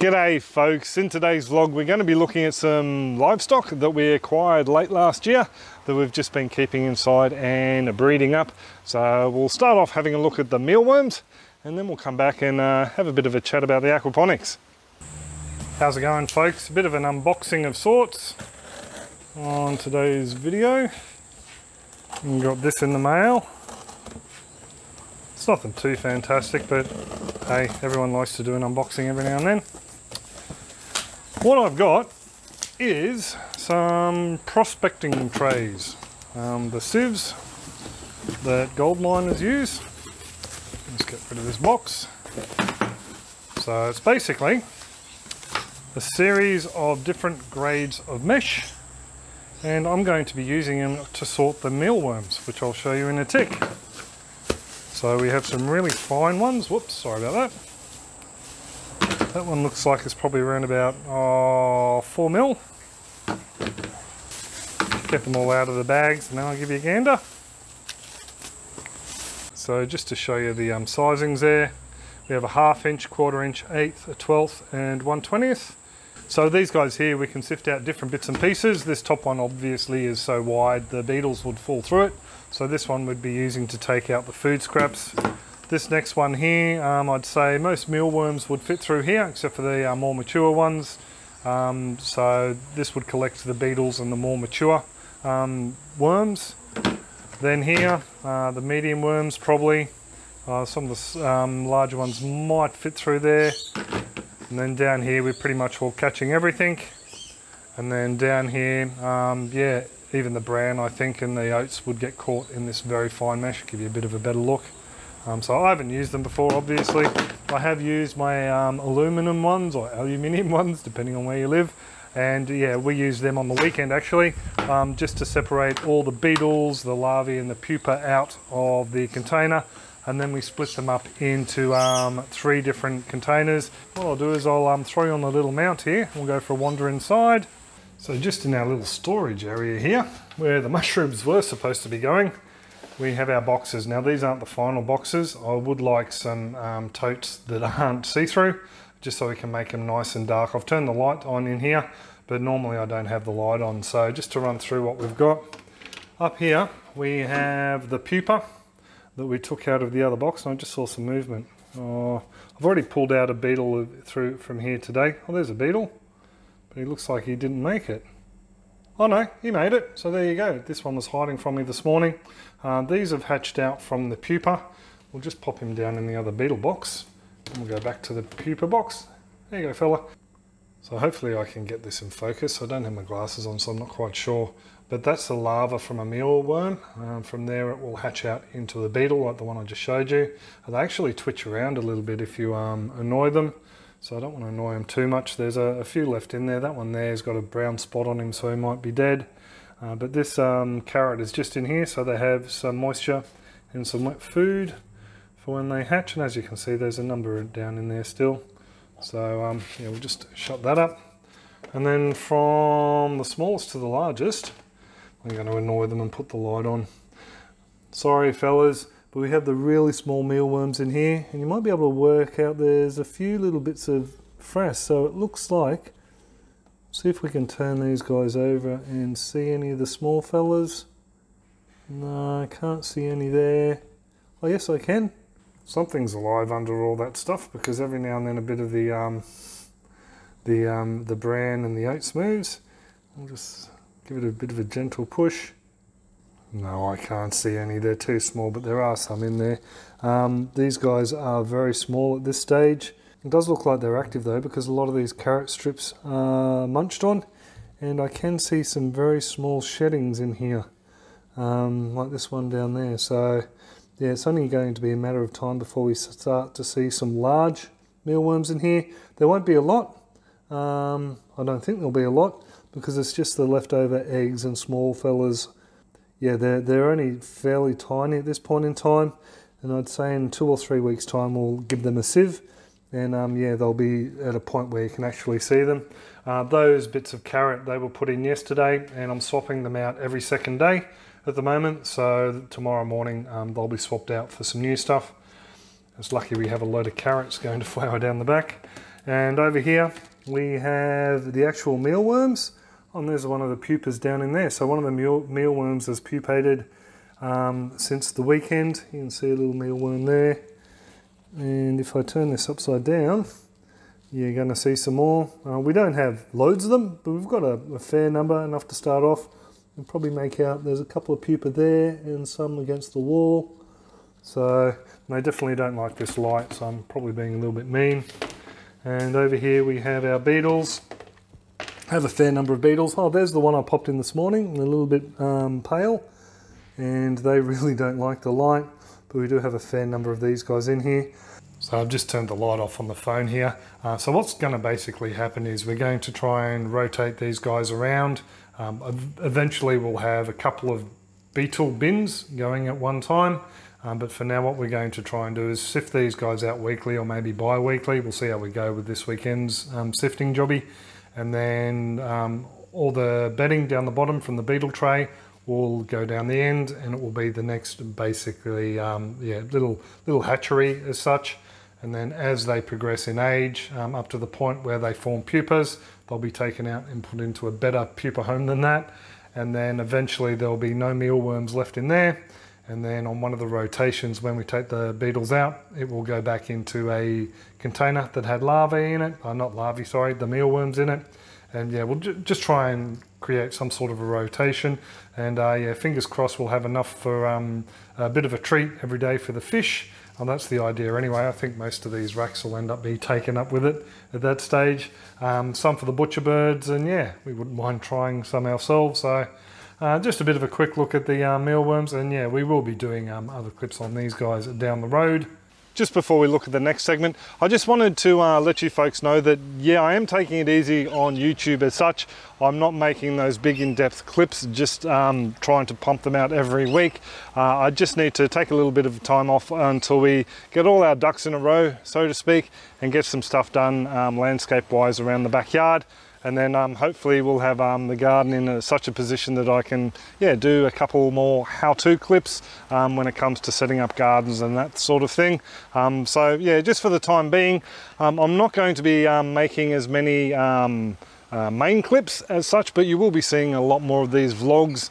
G'day folks, in today's vlog we're going to be looking at some livestock that we acquired late last year that we've just been keeping inside and breeding up. So we'll start off having a look at the mealworms and then we'll come back and have a bit of a chat about the aquaponics. How's it going folks? A bit of an unboxing of sorts on today's video. We got this in the mail. It's nothing too fantastic, but hey, everyone likes to do an unboxing every now and then. What I've got is some prospecting trays, the sieves that gold miners use. Let's get rid of this box. So it's basically a series of different grades of mesh, and I'm going to be using them to sort the mealworms, which I'll show you in a tick. So we have some really fine ones. Whoops, sorry about that. That one looks like it's probably around about 4 mil. Get them all out of the bags and then I'll give you a gander. So just to show you the sizings there, we have a 1/2 inch, 1/4 inch, 1/8, a 1/12 and 1/20. So these guys here, we can sift out different bits and pieces. This top one obviously is so wide the beetles would fall through it. So this one would be using to take out the food scraps. This next one here, I'd say most mealworms would fit through here, except for the more mature ones. So this would collect the beetles and the more mature worms. Then here, the medium worms probably. Some of the larger ones might fit through there. And then down here, we're pretty much all catching everything. And then down here, yeah, even the bran, I think, and the oats would get caught in this very fine mesh. Give you a bit of a better look. So I haven't used them before, obviously. I have used my aluminum ones or aluminium ones, depending on where you live. And yeah, we use them on the weekend, actually, just to separate all the beetles, the larvae and the pupa out of the container. And then we split them up into 3 different containers. What I'll do is I'll throw you on the little mount here. We'll go for a wander inside. So just in our little storage area here, where the mushrooms were supposed to be going, we have our boxes. Now these aren't the final boxes. I would like some totes that aren't see-through, just so we can make them nice and dark. I've turned the light on in here, but normally I don't have the light on. So just to run through what we've got. Up here, we have the pupa that we took out of the other box, and I just saw some movement. Oh, I've already pulled out a beetle through from here today. Oh, there's a beetle. But he looks like he didn't make it. Oh no, he made it. So there you go. This one was hiding from me this morning. These have hatched out from the pupa. We'll just pop him down in the other beetle box. And we'll go back to the pupa box. There you go, fella. So hopefully I can get this in focus. I don't have my glasses on, so I'm not quite sure. But that's the larva from a mealworm. From there it will hatch out into the beetle, like the one I just showed you. They actually twitch around a little bit if you annoy them. So I don't want to annoy him too much. There's a few left in there. That one there's got a brown spot on him, so he might be dead. But this carrot is just in here, so they have some moisture and some wet food for when they hatch. And as you can see, there's a number down in there still. So yeah, we'll just shut that up. And then from the smallest to the largest, I'm going to annoy them and put the light on. Sorry, fellas. But we have the really small mealworms in here, and you might be able to work out there's a few little bits of frass. So it looks like, see if we can turn these guys over and see any of the small fellas. No, I can't see any there. Oh yes, I can. Something's alive under all that stuff, because every now and then a bit of the bran and the oats moves. I'll just give it a bit of a gentle push. No, I can't see any. They're too small, but there are some in there. These guys are very small at this stage. It does look like they're active though, because a lot of these carrot strips are munched on, and I can see some very small sheddings in here, like this one down there. So yeah, it's only going to be a matter of time before we start to see some large mealworms in here. There won't be a lot. I don't think there'll be a lot, because it's just the leftover eggs and small fellas. Yeah, they're only fairly tiny at this point in time, and I'd say in 2 or 3 weeks' time we'll give them a sieve, and yeah, they'll be at a point where you can actually see them. Those bits of carrot they were put in yesterday, and I'm swapping them out every 2nd day at the moment, so tomorrow morning they'll be swapped out for some new stuff. It's lucky we have a load of carrots going to flower down the back. And over here we have the actual mealworms, and there's one of the pupas down in there. So one of the mealworms has pupated since the weekend. You can see a little mealworm there. And if I turn this upside down, you're going to see some more. We don't have loads of them, but we've got a fair number, enough to start off. We'll probably make out there's a couple of pupa there and some against the wall. So they definitely don't like this light, so I'm probably being a little bit mean. And over here we have our beetles. I have a fair number of beetles. Oh, there's the one I popped in this morning, a little bit pale, and they really don't like the light, but we do have a fair number of these guys in here. So I've just turned the light off on the phone here. So what's going to basically happen is we're going to try and rotate these guys around. Eventually we'll have a couple of beetle bins going at one time. But for now, what we're going to try and do is sift these guys out weekly or maybe bi-weekly. We'll see how we go with this weekend's sifting jobby. And then all the bedding down the bottom from the beetle tray will go down the end, and it will be the next basically little hatchery as such. And then as they progress in age up to the point where they form pupas, they'll be taken out and put into a better pupa home than that. And then eventually there'll be no mealworms left in there. And then on one of the rotations, when we take the beetles out, it will go back into a container that had larvae in it. Not larvae, sorry, the mealworms in it. And yeah, we'll just try and create some sort of a rotation. And yeah, fingers crossed we'll have enough for a bit of a treat every day for the fish. And that's the idea anyway. I think most of these racks will end up being taken up with it at that stage. Some for the butcher birds, and yeah, we wouldn't mind trying some ourselves. So just a bit of a quick look at the mealworms, and yeah, we will be doing other clips on these guys down the road. Just before we look at the next segment, I just wanted to let you folks know that, yeah, I am taking it easy on YouTube as such. I'm not making those big in-depth clips, just trying to pump them out every week. I just need to take a little bit of time off until we get all our ducks in a row, so to speak, and get some stuff done landscape-wise around the backyard. And then hopefully we'll have the garden in such a position that I can, yeah, do a couple more how-to clips when it comes to setting up gardens and that sort of thing. So yeah, just for the time being, I'm not going to be making as many main clips as such, but you will be seeing a lot more of these vlogs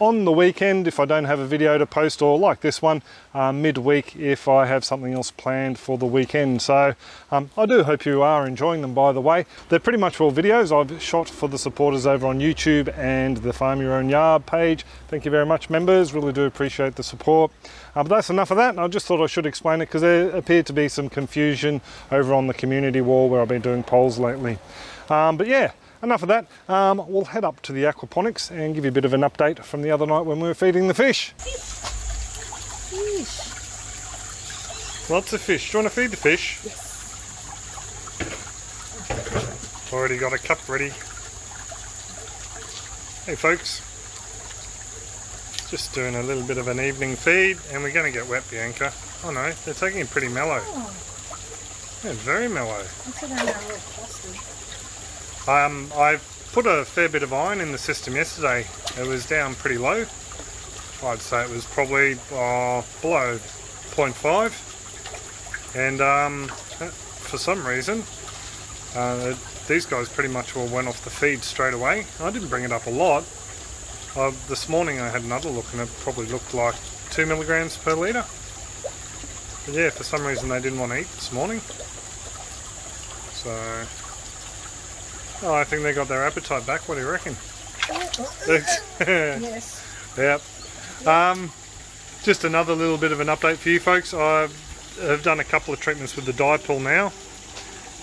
on the weekend if I don't have a video to post, or like this one, midweek if I have something else planned for the weekend. So I do hope you are enjoying them, by the way. They're pretty much all videos I've shot for the supporters over on YouTube and the Farm Your Own Yard page. Thank you very much, members. Really do appreciate the support. But that's enough of that, and I just thought I should explain it because there appeared to be some confusion over on the community wall where I've been doing polls lately. But yeah, enough of that. We'll head up to the aquaponics and give you a bit of an update from the other night when we were feeding the fish. Fish. Lots of fish. Do you want to feed the fish? Yes. Already got a cup ready. Hey folks, just doing a little bit of an evening feed, and we're going to get wet, Bianca. Oh no, they're taking it pretty mellow. Oh. They're very mellow. I put a fair bit of iron in the system yesterday. It was down pretty low. I'd say it was probably below 0.5. And for some reason, these guys pretty much all went off the feed straight away. I didn't bring it up a lot. This morning I had another look, and it probably looked like 2 mg/L. But yeah, for some reason they didn't want to eat this morning. So... oh, I think they got their appetite back. What do you reckon? Yes. Yep. Just another little bit of an update for you folks. I have done a couple of treatments with the Dipel now,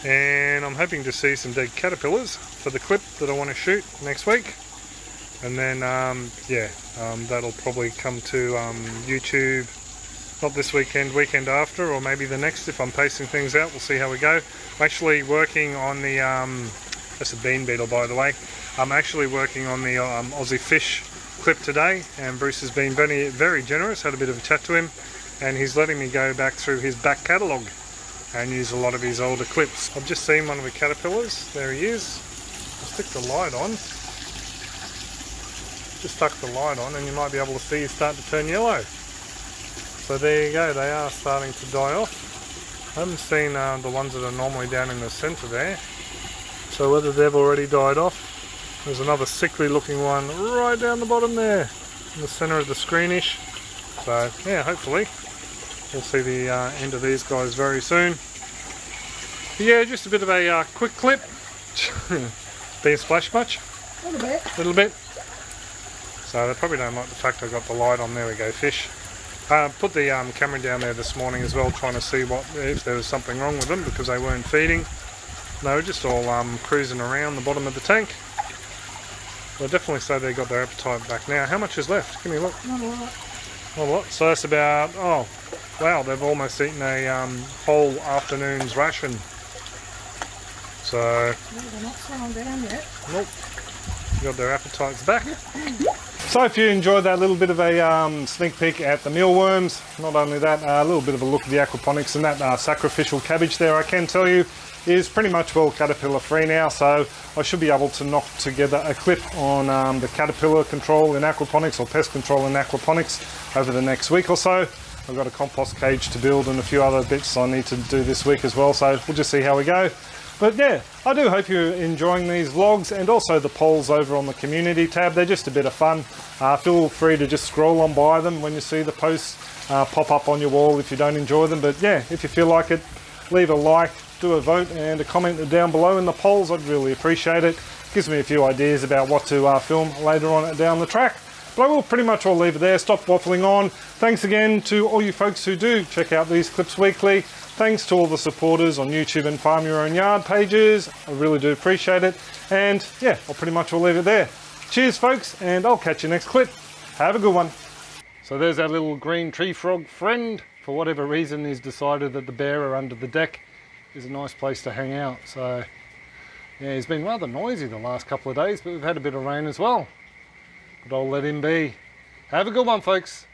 and I'm hoping to see some dead caterpillars for the clip that I want to shoot next week. And then, that'll probably come to YouTube, not this weekend, weekend after, or maybe the next if I'm pacing things out. We'll see how we go. I'm actually working on the... that's a bean beetle, by the way. I'm actually working on the Aussie fish clip today, and Bruce has been very, very generous. Had a bit of a chat to him, and he's letting me go back through his back catalogue and use a lot of his older clips. I've just seen one of the caterpillars. There he is. I'll stick the light on. Just tuck the light on, and you might be able to see it start to turn yellow. So there you go. They are starting to die off. I haven't seen the ones that are normally down in the centre there. So whether they've already died off. There's another sickly looking one right down the bottom there, in the centre of the screenish. So yeah, hopefully we'll see the end of these guys very soon. But yeah, just a bit of a quick clip. Did you splash much? A little bit. A little bit. So they probably don't like the fact I got the light on. There we go, fish. Put the camera down there this morning as well, trying to see if there was something wrong with them, because they weren't feeding. They were just all cruising around the bottom of the tank. Well, definitely say they got their appetite back now. How much is left? Give me a look. Not a lot. Not a lot. So that's about, oh wow, they've almost eaten a whole afternoon's ration. So no, they're not slowing down yet. Nope. Got their appetites back. So if you enjoyed that little bit of a sneak peek at the mealworms, not only that, a little bit of a look at the aquaponics, and that sacrificial cabbage there, I can tell you, is pretty much well caterpillar free now. So I should be able to knock together a clip on the caterpillar control in aquaponics, or pest control in aquaponics, over the next week or so. I've got a compost cage to build and a few other bits I need to do this week as well, so we'll just see how we go. But yeah, I do hope you're enjoying these vlogs, and also the polls over on the community tab. They're just a bit of fun. Feel free to just scroll on by them when you see the posts pop up on your wall if you don't enjoy them. But yeah, if you feel like it, leave a like, do a vote and a comment down below in the polls. I'd really appreciate it. Gives me a few ideas about what to film later on down the track. But I will pretty much all leave it there. Stop waffling on. Thanks again to all you folks who do check out these clips weekly. Thanks to all the supporters on YouTube and Farm Your Own Yard pages. I really do appreciate it. And yeah, I'll pretty much all leave it there. Cheers folks, and I'll catch you next clip. Have a good one. So there's our little green tree frog friend. For whatever reason, he's decided that the bearer under the deck is a nice place to hang out. So yeah, he's been rather noisy the last couple of days, but we've had a bit of rain as well. But I'll let him be. Have a good one, folks.